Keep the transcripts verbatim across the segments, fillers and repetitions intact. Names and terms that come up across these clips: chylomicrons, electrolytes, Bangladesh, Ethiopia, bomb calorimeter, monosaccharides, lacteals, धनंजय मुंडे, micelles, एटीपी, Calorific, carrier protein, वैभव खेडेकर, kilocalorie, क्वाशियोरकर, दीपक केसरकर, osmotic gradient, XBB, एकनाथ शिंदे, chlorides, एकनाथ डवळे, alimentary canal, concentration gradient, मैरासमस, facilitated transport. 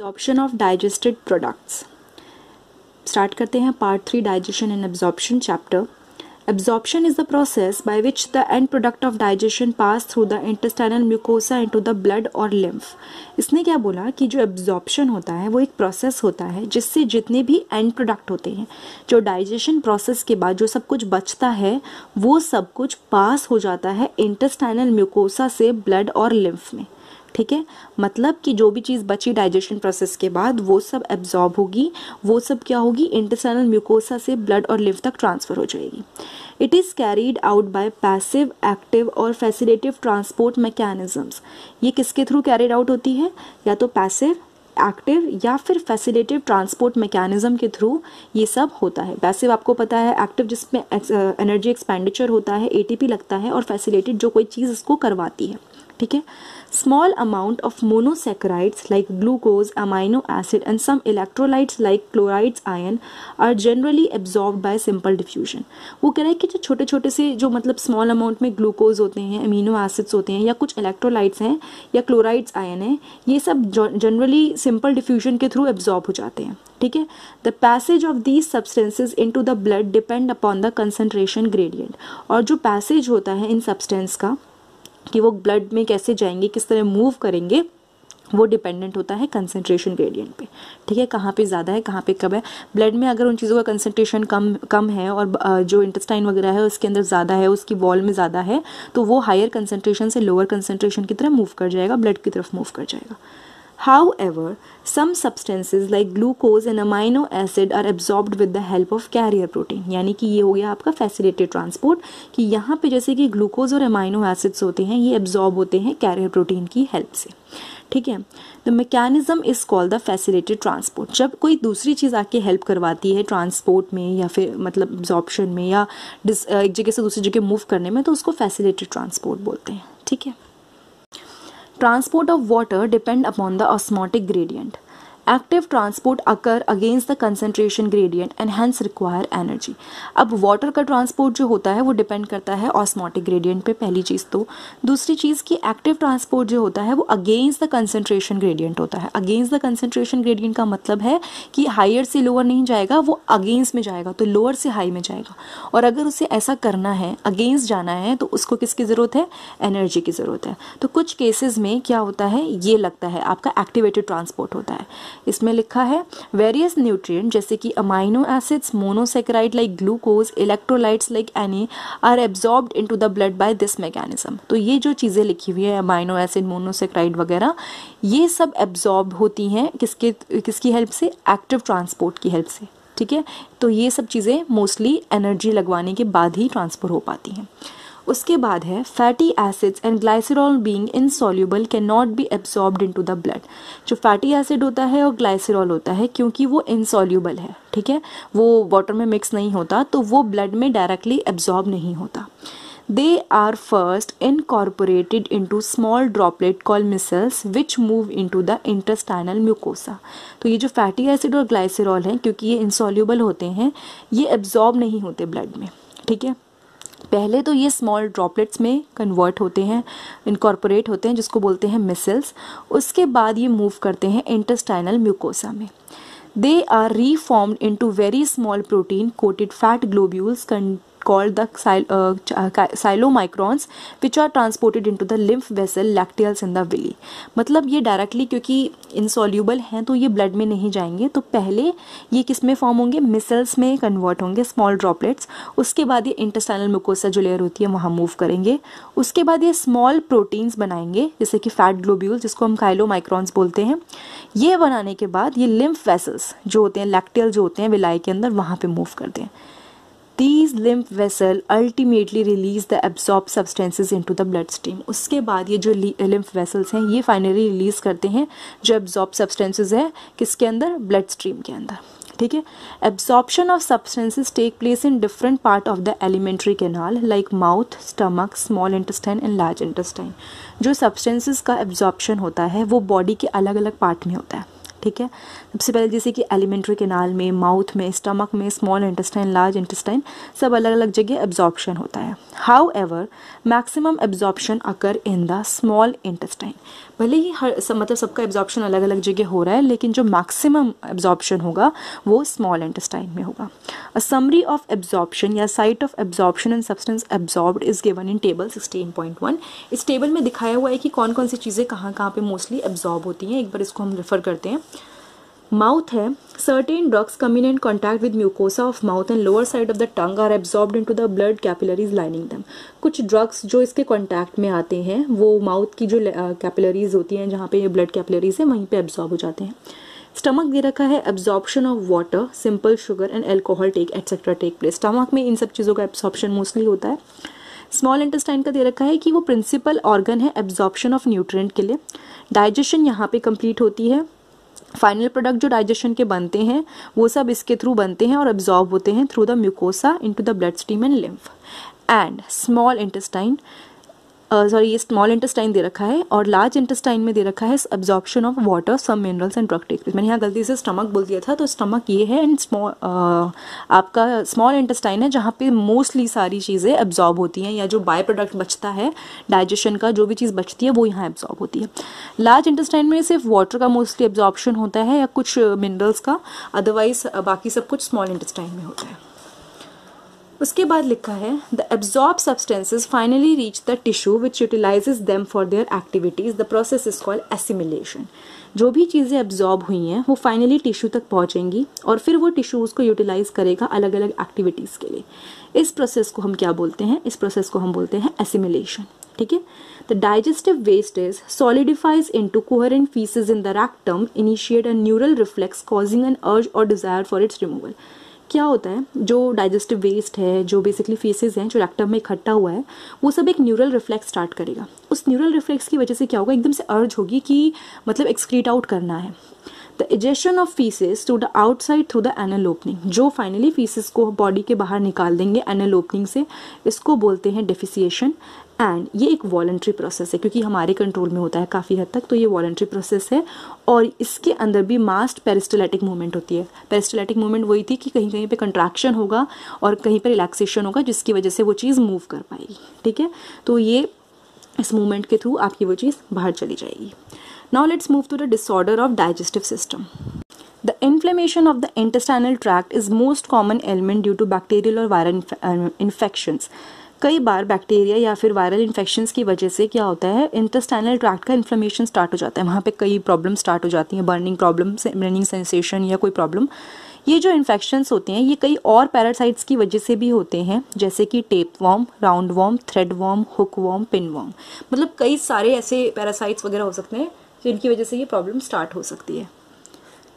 Absorption of digested products. Start करते हैं part three, digestion and absorption chapter. Absorption is the process by which the end product of digestion pass through the intestinal mucosa into the blood or lymph. इसने क्या बोला कि जो absorption होता है वो एक process होता है जिससे जितने भी end product होते हैं जो digestion process के बाद जो सब कुछ बचता है वो सब कुछ pass हो जाता है intestinal mucosa से blood और lymph में. ठीक है, मतलब कि जो भी चीज़ बची डाइजेशन प्रोसेस के बाद वो सब एब्जॉर्ब होगी, वो सब क्या होगी, इंटेस्टाइनल म्यूकोसा से ब्लड और लिम्फ तक ट्रांसफ़र हो जाएगी. It is carried out by passive, active और फैसिलेटिव ट्रांसपोर्ट मैकेनिज़म्स. ये किसके थ्रू कैरीड आउट होती है, या तो पैसिव, एक्टिव या फिर फैसिलेटिव ट्रांसपोर्ट मैकेनिज्म के थ्रू ये सब होता है. पैसिव आपको पता है, एक्टिव जिसमें एनर्जी एक्सपेंडिचर होता है, एटीपी लगता है, और फैसिलेटेड जो कोई चीज़ इसको करवाती है. ठीक है, small amount of monosaccharides like glucose, amino acid and some electrolytes like chlorides ion are generally absorbed by simple diffusion. वो कह रहा है कि जो छोटे छोटे से जो मतलब small amount में glucose होते हैं, amino acids होते हैं या कुछ electrolytes हैं या chlorides ion हैं, ये सब generally simple diffusion के through absorb हो जाते हैं. ठीक है, the passage of these substances into the blood depend upon the concentration gradient. और जो passage होता है इन substance का कि वो ब्लड में कैसे जाएंगे, किस तरह मूव करेंगे, वो डिपेंडेंट होता है कंसंट्रेशन ग्रेडियंट पे. ठीक है, कहाँ पे ज़्यादा है, कहाँ पे कम है. ब्लड में अगर उन चीज़ों का कंसंट्रेशन कम कम है और जो इंटेस्टाइन वगैरह है उसके अंदर ज़्यादा है, उसकी वॉल में ज़्यादा है, तो वो हायर कंसंट्रेशन से लोअर कंसंट्रेशन की तरफ मूव कर जाएगा, ब्लड की तरफ मूव कर जाएगा. However, some substances like glucose and amino acid are absorbed with the help of carrier protein. यानी कि ये हो गया आपका facilitated transport, कि यहाँ पे जैसे कि glucose और amino acids होते हैं ये absorb होते हैं carrier protein की help से. ठीक है, the mechanism is called the facilitated transport. जब कोई दूसरी चीज़ आके help करवाती है transport में या फिर मतलब absorption में या एक जगह से दूसरी जगह move करने में, तो उसको facilitated transport बोलते हैं. ठीक है, transport of water depend upon the osmotic gradient. Active transport occur against the concentration gradient and hence require energy. अब water का transport जो होता है वो depend करता है osmotic gradient पे, पहली चीज़ तो. दूसरी चीज़ कि active transport जो होता है वो against the concentration gradient होता है. Against the concentration gradient का मतलब है कि higher से lower नहीं जाएगा, वो against में जाएगा, तो lower से high में जाएगा. और अगर उसे ऐसा करना है, against जाना है, तो उसको किसकी ज़रूरत है, energy की ज़रूरत है. तो कुछ cases में क्या होता है, ये लगता है आपका activated transport होता है. इसमें लिखा है वेरियस न्यूट्रिएंट जैसे कि amino acids, monosaccharide like glucose, electrolytes like any are absorbed into the blood by this mechanism. तो ये जो चीज़ें लिखी हुई है अमाइनो एसिड, मोनोसैकेराइड वगैरह, ये सब एब्जॉर्ब होती हैं किसके किसकी हेल्प से, एक्टिव ट्रांसपोर्ट की हेल्प से. ठीक है, तो ये सब चीज़ें मोस्टली एनर्जी लगवाने के बाद ही ट्रांसफर हो पाती हैं. उसके बाद है fatty acids and glycerol being insoluble can not be absorbed into the blood. जो फैटी एसिड होता है और ग्लाइसरॉल होता है, क्योंकि वो इनसॉल्यूबल है, ठीक है, वो वाटर में मिक्स नहीं होता, तो वो ब्लड में डायरेक्टली एब्सॉर्ब नहीं होता. They are first incorporated into small droplet called micelles which move into the intestinal mucosa. तो ये जो फैटी एसिड और ग्लाइसरॉल हैं, क्योंकि ये इनसॉल्यूबल होते हैं, ये एब्सॉर्ब नहीं होते ब्लड में. ठीक है, पहले तो ये स्मॉल ड्रॉपलेट्स में कन्वर्ट होते हैं, इनकॉर्पोरेट होते हैं, जिसको बोलते हैं मिसेल्स. उसके बाद ये मूव करते हैं इंटेस्टाइनल म्यूकोसा में. They are reformed into very small protein coated fat globules called the chylomicrons which are transported into the lymph vessel, lacteals and the villi. मतलब ये डायरेक्टली क्योंकि insoluble हैं तो ये ब्लड में नहीं जाएंगे, तो पहले ये किस में फॉर्म होंगे, मिसल्स में कन्वर्ट होंगे, स्मॉल ड्रॉपलेट्स. उसके बाद ये इंटेस्टाइनल म्यूकोसा जो लेयर होती है वहाँ मूव करेंगे. उसके बाद ये स्मॉल प्रोटीन्स बनाएंगे जैसे कि फैट ग्लोब्यूल, जिसको हम काइलोमाइक्रॉन्स बोलते हैं. ये बनाने के बाद ये lymph vessels जो होते हैं, लैक्टियल जो होते हैं विलाई के अंदर, वहाँ पर मूव करते हैं. These lymph vessels ultimately release the absorbed substances into the bloodstream. उसके बाद ये जो lymph vessels हैं ये finally release करते हैं जो absorbed substances हैं किसके अंदर, bloodstream के अंदर. ठीक है, absorption of substances take place in different part of the alimentary canal like mouth, stomach, small intestine and large intestine. जो substances का absorption होता है वो body के अलग अलग part में होता है. ठीक है। सबसे पहले जैसे कि एलिमेंट्री केनाल में, माउथ में, स्टमक में, स्मॉल इंटेस्टाइन, लार्ज इंटेस्टाइन, सब अलग अलग जगह एब्जॉर्प्शन होता है। However maximum absorption occur in the small intestine. भले ही हर सब, मतलब सबका एब्जॉर्प्शन अलग अलग जगह हो रहा है, लेकिन जो मैक्सिमम एब्जॉर्प्शन होगा वो स्मॉल इंटेस्टाइन में होगा। अ समरी ऑफ एब्जॉर्प्शन या site of absorption and substance absorbed is given in table sixteen point one. इस टेबल में दिखाया हुआ है कि कौन कौन सी चीज़ें कहाँ कहाँ पे मोस्टली एब्जॉर्ब होती हैं। एक बार इसको हम रेफर करते हैं। माउथ है, certain drugs coming in contact with mucosa of mouth and lower side of the tongue are absorbed into the blood capillaries lining them. कुछ ड्रग्स जो इसके कॉन्टैक्ट में आते हैं वो माउथ की जो कैपिलरीज uh, होती हैं, जहाँ पे ये ब्लड कैपिलरीज है, वहीं पे एब्जॉर्ब हो जाते हैं। स्टमक दे रखा है absorption of water, simple sugar and alcohol take etcetera take place. Stomach में इन सब चीज़ों का एब्जॉर्प्शन मोस्टली होता है। स्मॉल इंटेस्टाइन का दे रखा है कि वो प्रिंसिपल ऑर्गन है एब्जॉर्प्शन ऑफ न्यूट्रिएंट के लिए। डाइजेशन यहाँ पे कंप्लीट होती है। फाइनल प्रोडक्ट जो डाइजेशन के बनते हैं वो सब इसके थ्रू बनते हैं और एब्जॉर्ब होते हैं through the mucosa into the blood stream and lymph. And small intestine, sorry ये स्मॉल इंटेस्टाइन दे रखा है, और लार्ज इंटेस्टाइन में दे रखा है absorption of water, some minerals and drug take. मैंने यहाँ गलती से स्टमक बोल दिया था, तो स्टमक ये है एंड स्मॉल आपका स्मॉल इंटेस्टाइन है, जहाँ पे मोस्टली सारी चीज़ें एब्जॉर्ब होती हैं, या जो बाय प्रोडक्ट बचता है डाइजेशन का, जो भी चीज़ बचती है वो यहाँ एब्जॉर्ब होती है। लार्ज इंटेस्टाइन में सिर्फ वाटर का मोस्टली एब्जॉर्प्शन होता है या कुछ मिनरल्स का, अदरवाइज बाकी सब कुछ स्मॉल इंटेस्टाइन में होता है। उसके बाद लिखा है the absorb substances finally reach the tissue which utilises them for their activities, the process is called assimilation. जो भी चीज़ें एब्जॉर्ब हुई हैं वो फाइनली टिश्यू तक पहुँचेंगी और फिर वो टिश्यू उसको यूटिलाइज करेगा अलग अलग एक्टिविटीज़ के लिए। इस प्रोसेस को हम क्या बोलते हैं? इस प्रोसेस को हम बोलते हैं एसिमिलेशन, ठीक है। The digestive wastage solidifies into coherent faeces in the rectum, initiate a neural reflex causing an urge और डिजायर फॉर इट्स रिमूवल। क्या होता है, जो डाइजेस्टिव वेस्ट है, जो बेसिकली फेसेस हैं, जो रेक्टम में इकट्ठा हुआ है, वो सब एक न्यूरल रिफ्लेक्स स्टार्ट करेगा। उस न्यूरल रिफ्लेक्स की वजह से क्या होगा, एकदम से अर्ज होगी कि मतलब एक्सक्रीट आउट करना है। The egestion of faeces to the outside through the anal opening, जो फाइनली फीसेस को बॉडी के बाहर निकाल देंगे एनल ओपनिंग से, इसको बोलते हैं डिफिसिएशन। एंड ये एक वॉलंट्री प्रोसेस है, क्योंकि हमारे कंट्रोल में होता है काफ़ी हद तक, तो ये वॉलंट्री प्रोसेस है। और इसके अंदर भी मास्ट पेरिस्टलैटिक मूवमेंट होती है। पेरिस्टलैटिक मूवमेंट वही थी कि कहीं कहीं पे कंट्रैक्शन होगा और कहीं पे रिलैक्सेशन होगा, जिसकी वजह से वो चीज़ मूव कर पाएगी, ठीक है। तो ये इस मूवमेंट के थ्रू आपकी वो चीज़ बाहर चली जाएगी। Now let's move to the disorder of digestive system. The inflammation of the intestinal tract is most common ailment due to bacterial or viral inf infections. कई बार बैक्टीरिया या फिर वायरल इन्फेक्शंस की वजह से क्या होता है, इंटेस्टाइनल ट्रैक्ट का इन्फ्लेमेशन स्टार्ट हो जाता है। वहाँ पे कई प्रॉब्लम स्टार्ट हो जाती हैं, बर्निंग प्रॉब्लम, बर्निंग सेंसेशन या कोई प्रॉब्लम। ये जो इन्फेक्शंस होते हैं ये कई और पैरासाइट्स की वजह से भी होते हैं, जैसे कि tape worm, round worm, thread worm, hook worm, pin worm, मतलब कई सारे ऐसे पैरासाइट्स वगैरह हो सकते हैं जिनकी वजह से ये प्रॉब्लम स्टार्ट हो सकती है।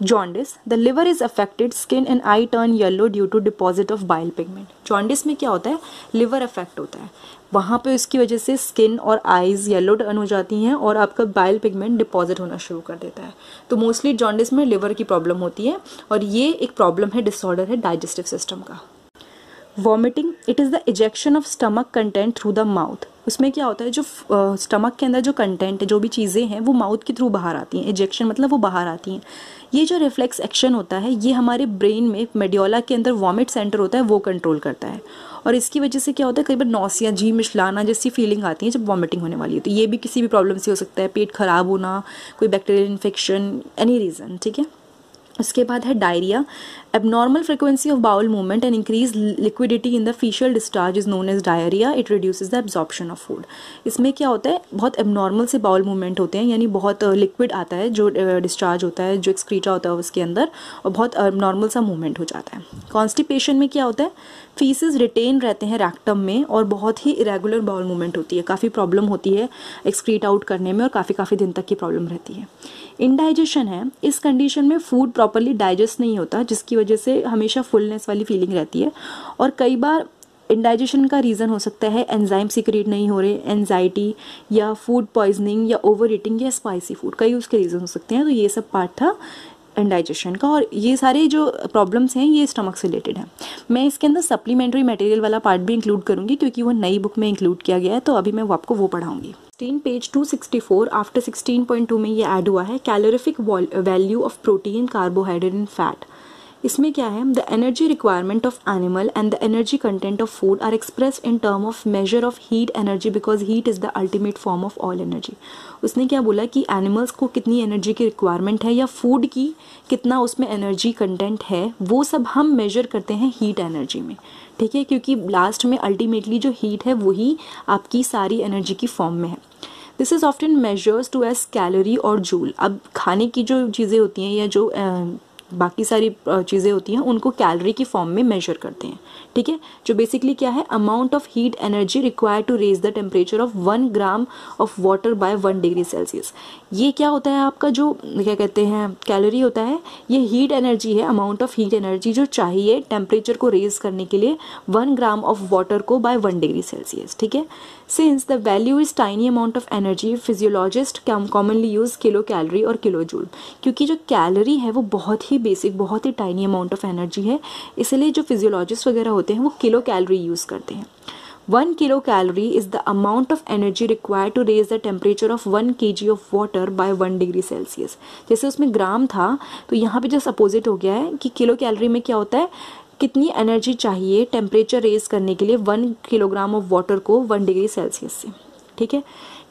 Jaundice, the liver is affected, skin and eye turn yellow due to deposit of bile pigment. Jaundice में क्या होता है, लिवर अफेक्ट होता है, वहाँ पे उसकी वजह से स्किन और आईज़ येलो टर्न हो जाती हैं और आपका बाइल पिगमेंट डिपॉजिट होना शुरू कर देता है। तो मोस्टली जॉन्डिस में लिवर की प्रॉब्लम होती है और ये एक प्रॉब्लम है, डिसऑर्डर है डाइजेस्टिव सिस्टम का। Vomiting, it is the ejection of stomach content through the mouth. उसमें क्या होता है, जो स्टमक के अंदर जो कंटेंट है, जो भी चीज़ें हैं, वो माउथ के थ्रू बाहर आती हैं। इजेक्शन मतलब वो बाहर आती हैं। ये जो रिफ्लेक्स एक्शन होता है ये हमारे ब्रेन में मेडियोला के अंदर वॉमिट सेंटर होता है, वो कंट्रोल करता है। और इसकी वजह से क्या होता है, कई बार नौसिया, जी मिचलाना जैसी फीलिंग आती है जब वॉमिटिंग होने वाली होती है। ये भी किसी भी प्रॉब्लम से हो सकता है, पेट खराब होना, कोई बैक्टीरियल इन्फेक्शन, एनी रीज़न, ठीक है। उसके बाद है diarrhoea, abnormal frequency of bowel movement and increase liquidity in the faecal discharge is known as diarrhoea, it reduces the absorption of food. इसमें क्या होता है, बहुत एबनॉर्मल से बाउल मूवमेंट होते हैं, यानी बहुत लिक्विड आता है जो डिस्चार्ज होता है, जो एक्सक्रीटा होता है उसके अंदर, और बहुत एबनॉर्मल सा मूवमेंट हो जाता है। कॉन्स्टिपेशन में क्या होता है, फीसेस रिटेन रहते हैं रेक्टम में और बहुत ही इरेगुलर बाउल मूवमेंट होती है, काफ़ी प्रॉब्लम होती है एक्सक्रीट आउट करने में और काफ़ी काफ़ी दिन तक की प्रॉब्लम रहती है। इंडाइजेशन है, इस कंडीशन में फूड प्रॉपरली डाइजेस्ट नहीं होता, जिसकी वजह से हमेशा फुलनेस वाली फीलिंग रहती है। और कई बार इंडाइजेशन का रीज़न हो सकता है एंजाइम सीक्रेट नहीं हो रहे, एंजाइटी या फूड पॉइजनिंग या ओवर ईटिंग या स्पाइसी फूड, कई उसके रीज़न हो सकते हैं। तो ये सब पार्ट था इंडाइजेशन का, और ये सारे जो प्रॉब्लम्स हैं ये स्टमक से रिलेटेड हैं। मैं इसके अंदर सप्लीमेंट्री मटेरियल वाला पार्ट भी इंक्लूड करूँगी, क्योंकि वो नई बुक में इंक्लूड किया गया है, तो अभी मैं वो आपको वो पढ़ाऊँगी। Sixteen page two sixty four after sixteen point two में ये ऐड हुआ है calorific value of protein carbohydrate and fat. इसमें क्या है, the energy requirement of animal and the energy content of food are expressed in term of measure of heat energy because heat is the ultimate form of all energy. उसने क्या बोला कि animals को कितनी energy की requirement है या food की कितना उसमें एनर्जी कंटेंट है, वो सब हम मेजर करते हैं हीट एनर्जी में. ठीक है, क्योंकि लास्ट में अल्टीमेटली जो हीट है वही आपकी सारी एनर्जी की फॉर्म में है. This is often measures to as calorie और जूल. अब खाने की जो चीज़ें होती हैं या जो uh, बाकी सारी चीज़ें होती हैं उनको कैलोरी की फॉर्म में मेजर करते हैं. ठीक है, जो बेसिकली क्या है, amount of heat energy required to raise the temperature of one gram of water by one degree Celsius. ये क्या होता है आपका जो क्या कहते हैं कैलोरी होता है, ये हीट एनर्जी है, अमाउंट ऑफ हीट एनर्जी जो चाहिए टेम्परेचर को रेज करने के लिए वन ग्राम ऑफ वाटर को बाय वन डिग्री सेल्सियस. ठीक है, since the value is tiny amount of energy physiologist commonly use kilo calorie और किलोजूल. क्योंकि जो कैलोरी है वो बहुत ही बेसिक बहुत ही टाइनी अमाउंट ऑफ एनर्जी है, इसलिए जो फिजियोलॉजिस्ट वगैरह होते हैं वो किलो कैलोरी यूज़ करते हैं. One kilo calorie is the amount of energy required to raise the temperature of one K G of water by one degree Celsius. जैसे उसमें ग्राम था तो यहाँ पे जस्ट अपोजिट हो गया है कि किलो कैलोरी में क्या होता है, कितनी एनर्जी चाहिए टेम्परेचर रेज करने के लिए वन किलोग्राम ऑफ वाटर को वन डिग्री सेल्सियस से. ठीक है,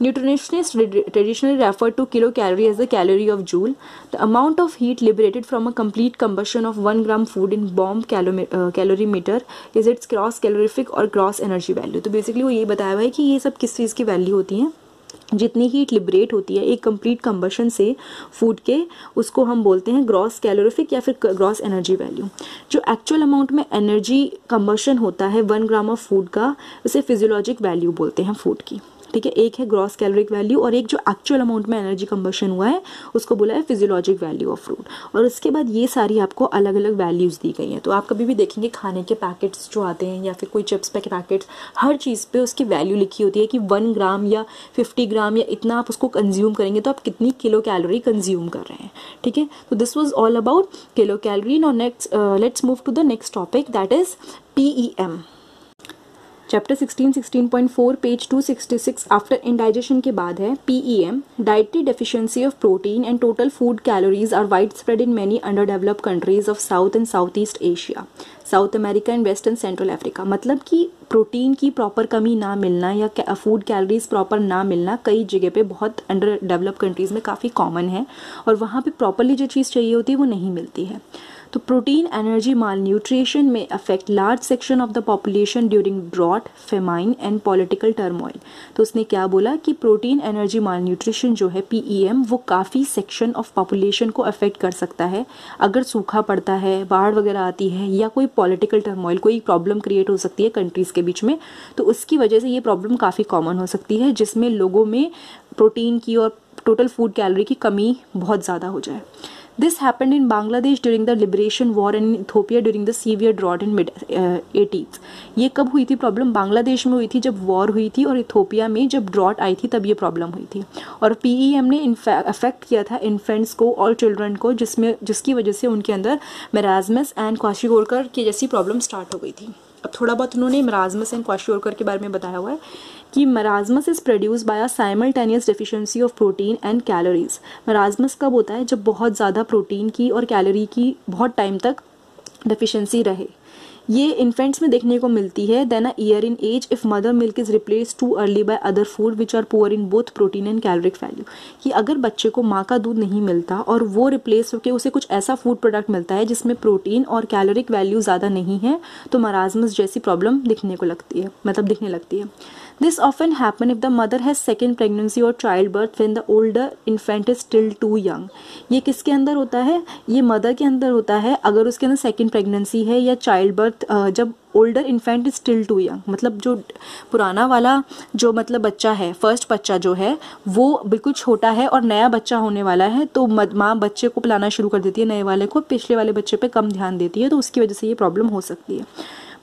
nutritionists traditionally refer to kilocalorie as the calorie of joule, the amount of heat liberated from a complete combustion of one gram food in bomb calorimeter is its gross calorific or gross energy value. तो basically वो ये बताया हुआ है कि ये सब किस चीज़ की वैल्यू होती है, जितनी हीट लिबरेट होती है एक कंप्लीट कंबशन से फूड के, उसको हम बोलते हैं ग्रॉस कैलोरिफिक या फिर ग्रॉस एनर्जी वैल्यू. जो एक्चुअल अमाउंट में एनर्जी कंबशन होता है वन ग्राम ऑफ फूड का, उसे फिजियोलॉजिक वैल्यू बोलते हैं फूड की. ठीक है, एक है ग्रॉस कैलोरिक वैल्यू और एक जो एक्चुअल अमाउंट में एनर्जी कंबशन हुआ है उसको बोला है फिजियोलॉजिक वैल्यू ऑफ फूड. और उसके बाद ये सारी आपको अलग अलग वैल्यूज़ दी गई हैं. तो आप कभी भी देखेंगे खाने के पैकेट्स जो आते हैं या फिर कोई चिप्स पैक पैकेट्स, हर चीज़ पे उसकी वैल्यू लिखी होती है कि वन ग्राम या फिफ्टी ग्राम या इतना आप उसको कंज्यूम करेंगे तो आप कितनी किलो कैलोरी कंज्यूम कर रहे हैं. ठीक है, तो this was all about kilo calorie. Now next let's move to the next topic that is P E M. Chapter sixteen sixteen point four page two sixty six after indigestion के बाद है P E M. Dietary deficiency of protein and total food calories are wide spread in many under developed countries of south and south east Asia, South America and western central Africa. मतलब कि protein की proper कमी ना मिलना या food calories proper ना मिलना कई जगह पे बहुत अंडर डेवलप्ड कंट्रीज़ में काफ़ी कॉमन है और वहाँ पे प्रॉपरली जो चीज़ चाहिए होती है वो नहीं मिलती है. तो प्रोटीन एनर्जी माल न्यूट्रिशन में affect large section of the population during drought famine and political turmoil. तो उसने क्या बोला कि प्रोटीन एनर्जी माल न्यूट्रिशन जो है पी ई एम वो काफ़ी सेक्शन ऑफ पॉपुलेशन को अफेक्ट कर सकता है अगर सूखा पड़ता है, बाढ़ वगैरह आती है या कोई पॉलिटिकल टर्मोइल, कोई प्रॉब्लम क्रिएट हो सकती है कंट्रीज़ के बीच में. तो उसकी वजह से ये प्रॉब्लम काफ़ी कॉमन हो सकती है जिसमें लोगों में प्रोटीन की और टोटल फूड कैलोरी की कमी बहुत ज़्यादा हो जाए. This happened in Bangladesh during the Liberation War and in Ethiopia during the severe drought in mid eighties. ये कब हुई थी प्रॉब्लम? बांग्लादेश में हुई थी जब वॉर हुई थी और इथोपिया में जब ड्रॉट आई थी तब ये प्रॉब्लम हुई थी. और पी ई एम ने अफेक्ट किया था इन्फेंट्स को और चिल्ड्रन को, जिसमें जिसकी वजह से उनके अंदर मैरासमस एंड क्वाशियोरकर की जैसी प्रॉब्लम स्टार्ट हो गई थी. अब थोड़ा बहुत उन्होंने मैरासमस एंड क्वाशियोरकर के बारे में बताया हुआ है कि मैरासमस is produced by a simultaneous deficiency of protein and calories. मैरासमस कब होता है? जब बहुत ज़्यादा प्रोटीन की और कैलोरी की बहुत टाइम तक डेफिशिएंसी रहे. ये इन्फेंट्स में देखने को मिलती है. Then a year in age if mother milk is replace too early by other food which are poor in both protein and caloric value. कि अगर बच्चे को माँ का दूध नहीं मिलता और वो रिप्लेस होकर उसे कुछ ऐसा फूड प्रोडक्ट मिलता है जिसमें प्रोटीन और कैलोरिक वैल्यू ज़्यादा नहीं है तो मैरासमस जैसी प्रॉब्लम दिखने को लगती है, मतलब दिखने लगती है. This often happen if the mother has second pregnancy or childbirth when the older infant is still too young. ये किसके अंदर होता है? ये मदर के अंदर होता है अगर उसके अंदर second pregnancy है या childbirth जब older infant is still too young. मतलब जो पुराना वाला जो मतलब बच्चा है, फर्स्ट बच्चा जो है वो बिल्कुल छोटा है और नया बच्चा होने वाला है तो माँ बच्चे को पिलाना शुरू कर देती है नए वाले को, पिछले वाले बच्चे पे कम ध्यान देती है तो उसकी वजह से ये प्रॉब्लम हो सकती है.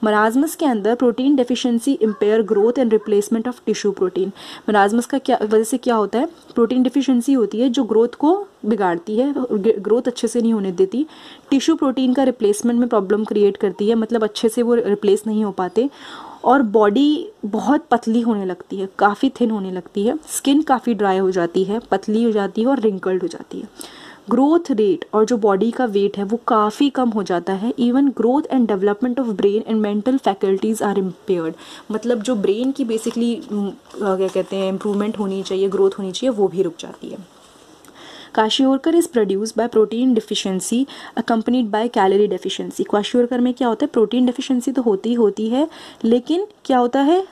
मैरासमस के अंदर protein deficiency impair growth and replacement of tissue protein. मैरासमस का क्या वजह से क्या होता है? प्रोटीन डेफिशिएंसी होती है जो ग्रोथ को बिगाड़ती है, ग्रोथ अच्छे से नहीं होने देती. टिश्यू प्रोटीन का रिप्लेसमेंट में प्रॉब्लम क्रिएट करती है, मतलब अच्छे से वो रिप्लेस नहीं हो पाते. और बॉडी बहुत पतली होने लगती है, काफ़ी थिन होने लगती है, स्किन काफ़ी ड्राई हो जाती है, पतली हो जाती है और रिंकल्ड हो जाती है। ग्रोथ रेट और जो बॉडी का वेट है वो काफ़ी कम हो जाता है। Even growth and development of brain and mental faculties are impaired, मतलब जो ब्रेन की बेसिकली क्या कहते हैं इम्प्रूवमेंट होनी चाहिए, ग्रोथ होनी चाहिए, वो भी रुक जाती है। क्वाशियोरकर is produced by protein deficiency accompanied by calorie deficiency. क्वाशियोरकर में क्या होता है, प्रोटीन डिफिशियंसी तो होती ही होती है, लेकिन क्या होता है,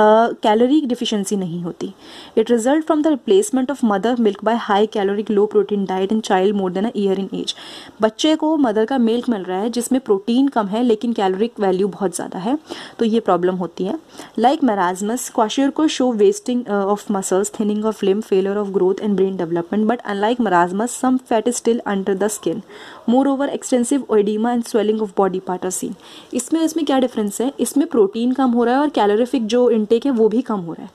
कैलोरी uh, डिफिशिएंसी नहीं होती। It result from the replacement of mother milk by high caloric low protein diet in child more than a year in age. बच्चे को मदर का मिल्क मिल रहा है जिसमें प्रोटीन कम है लेकिन कैलोरिक वैल्यू बहुत ज़्यादा है, तो ये प्रॉब्लम होती है। Like marasmus, kwashiorkor show wasting of muscles, thinning of limb, failure of growth and brain development, but unlike marasmus some fat is still under the skin. Moreover extensive oedema and swelling of body part are seen. इसमें इसमें क्या difference है, इसमें protein कम हो रहा है और calorific जो टेक है वो भी कम हो रहा है।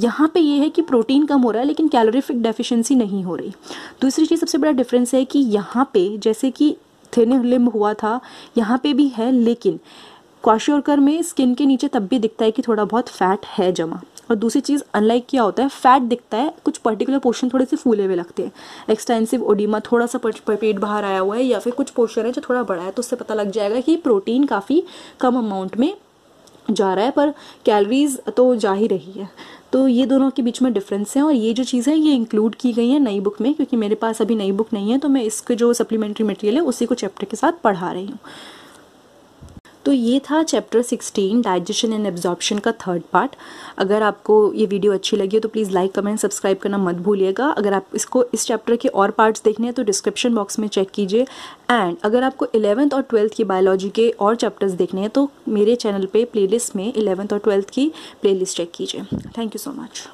यहाँ पे ये है कि प्रोटीन कम हो रहा है लेकिन कैलोरीफिक डेफिशिएंसी नहीं हो रही। दूसरी चीज़ सबसे बड़ा डिफरेंस है कि यहाँ पे जैसे कि थिन लिम्ब हुआ था, यहाँ पे भी है, लेकिन क्वाशियोरकर में स्किन के नीचे तब भी दिखता है कि थोड़ा बहुत फैट है जमा। और दूसरी चीज़ अनलाइक क्या होता है, फैट दिखता है, कुछ पर्टिकुलर पोर्शन थोड़े से फूले हुए लगते हैं, एक्सटेंसिव ओडीमा, थोड़ा सा पेट बाहर आया हुआ है, या फिर कुछ पोर्शन है जो थोड़ा बड़ा है, तो उससे पता लग जाएगा कि प्रोटीन काफ़ी कम अमाउंट में जा रहा है पर कैलोरीज तो जा ही रही है। तो ये दोनों के बीच में डिफरेंस है और ये जो चीज़ है ये इंक्लूड की गई है नई बुक में, क्योंकि मेरे पास अभी नई बुक नहीं है तो मैं इसके जो सप्लीमेंट्री मटेरियल है उसी को चैप्टर के साथ पढ़ा रही हूँ। तो ये था chapter sixteen digestion and absorption का थर्ड पार्ट। अगर आपको ये वीडियो अच्छी लगी हो तो प्लीज़ लाइक, कमेंट, सब्सक्राइब करना मत भूलिएगा। अगर आप इसको इस चैप्टर के और पार्ट्स देखने हैं तो डिस्क्रिप्शन बॉक्स में चेक कीजिए। एंड अगर आपको इलेवंथ और ट्वेल्थ की बायोलॉजी के और चैप्टर्स देखने हैं तो मेरे चैनल पे प्लेलिस्ट में इलेवंथ और ट्वेल्थ की प्लेलिस्ट चेक कीजिए। Thank you so much.